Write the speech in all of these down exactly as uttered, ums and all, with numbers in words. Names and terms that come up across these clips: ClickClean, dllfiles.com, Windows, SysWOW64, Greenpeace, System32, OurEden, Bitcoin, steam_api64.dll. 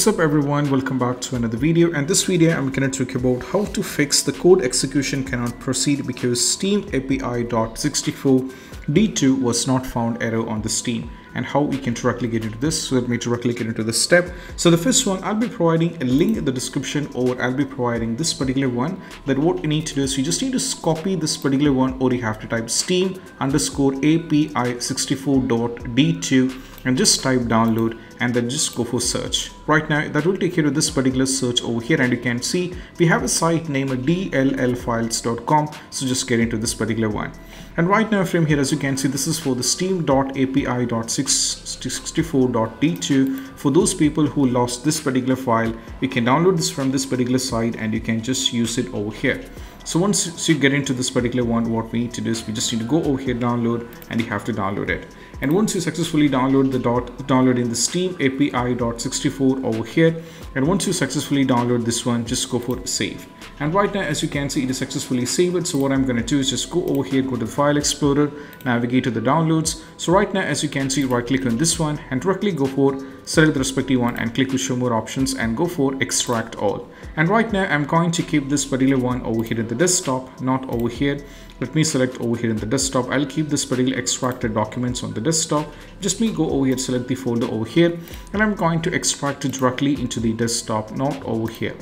What's up everyone, welcome back to another video, and this video I'm going to talk about how to fix the code execution cannot proceed because Steam A P I dot sixty-four D two was not found error on the Steam, and how we can directly get into this. So let me directly get into this step. So the first one, I'll be providing a link in the description, or I'll be providing this particular one. That what you need to do is you just need to copy this particular one, or you have to type steam underscore A P I sixty-four dot D two and just type download and then just go for search. Right now that will take you to this particular search over here, and you can see we have a site named D L L files dot com. So just get into this particular one, and right now from here, as you can see, this is for the steam dot A P I dot sixty-four dot D two. For those people who lost this particular file, you can download this from this particular site and you can just use it over here. So once you get into this particular one, what we need to do is we just need to go over here, download, and you have to download it. And once you successfully download the dot download in the Steam A P I dot sixty-four over here, and once you successfully download this one, just go for save. And right now, as you can see, it is successfully saved. So what I'm going to do is just go over here, go to the file explorer, navigate to the downloads. So right now, as you can see, right click on this one and directly go for select the respective one and click to show more options and go for extract all. And right now I'm going to keep this particular one over here in the desktop, not over here. Let me select over here in the desktop. I'll keep this particular extracted documents on the desktop. Just me go over here, select the folder over here, and I'm going to extract it directly into the desktop, not over here.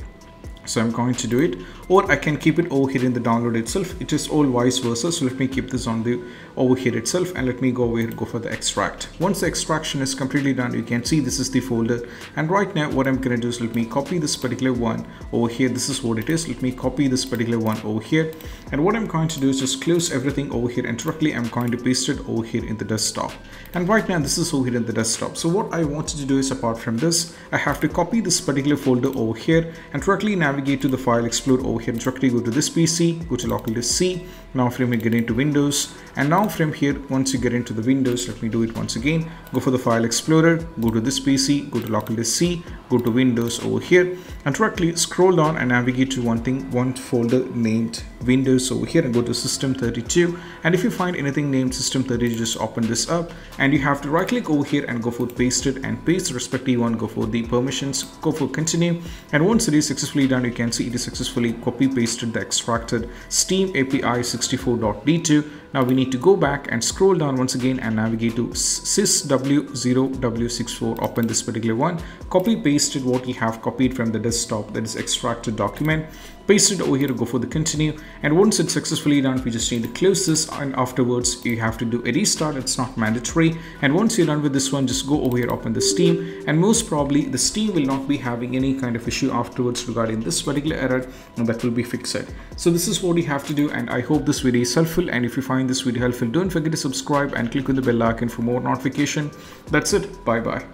So I'm going to do it, or I can keep it over here in the download itself. It is all vice versa. So let me keep this on the over here itself, and let me go over here, go for the extract. Once the extraction is completely done, you can see this is the folder. And right now what I'm going to do is let me copy this particular one over here. This is what it is. Let me copy this particular one over here. And what I'm going to do is just close everything over here, and directly I'm going to paste it over here in the desktop. And right now this is over here in the desktop. So what I wanted to do is, apart from this, I have to copy this particular folder over here and directly navigate navigate to the file explorer over here, directly go to this P C, go to local disk C. Now from here, get into Windows, and now from here, once you get into the Windows, let me do it once again, go for the file explorer, go to this P C, go to local disk C, go to Windows over here, and directly scroll down and navigate to one thing, one folder named Windows over here, and go to System thirty-two. And if you find anything named System thirty-two, just open this up, and you have to right click over here and go for paste it and paste respective one, go for the permissions, go for continue. And once it is successfully done, you can see it is successfully copy pasted the extracted Steam A P I sixty-four dot D two. Now we need to go back and scroll down once again and navigate to sys W zero W sixty-four, open this particular one, copy pasted what you have copied from the desktop, that is extracted document, paste it over here, go for the continue. And once it's successfully done, we just need to close this, and afterwards you have to do a restart. It's not mandatory. And once you're done with this one, just go over here, open the Steam, and most probably the Steam will not be having any kind of issue afterwards regarding this particular error, and that will be fixed. So this is what you have to do, and I hope this video is helpful. And if you find this video helpful, don't forget to subscribe and click on the bell icon for more notification. That's it. Bye bye.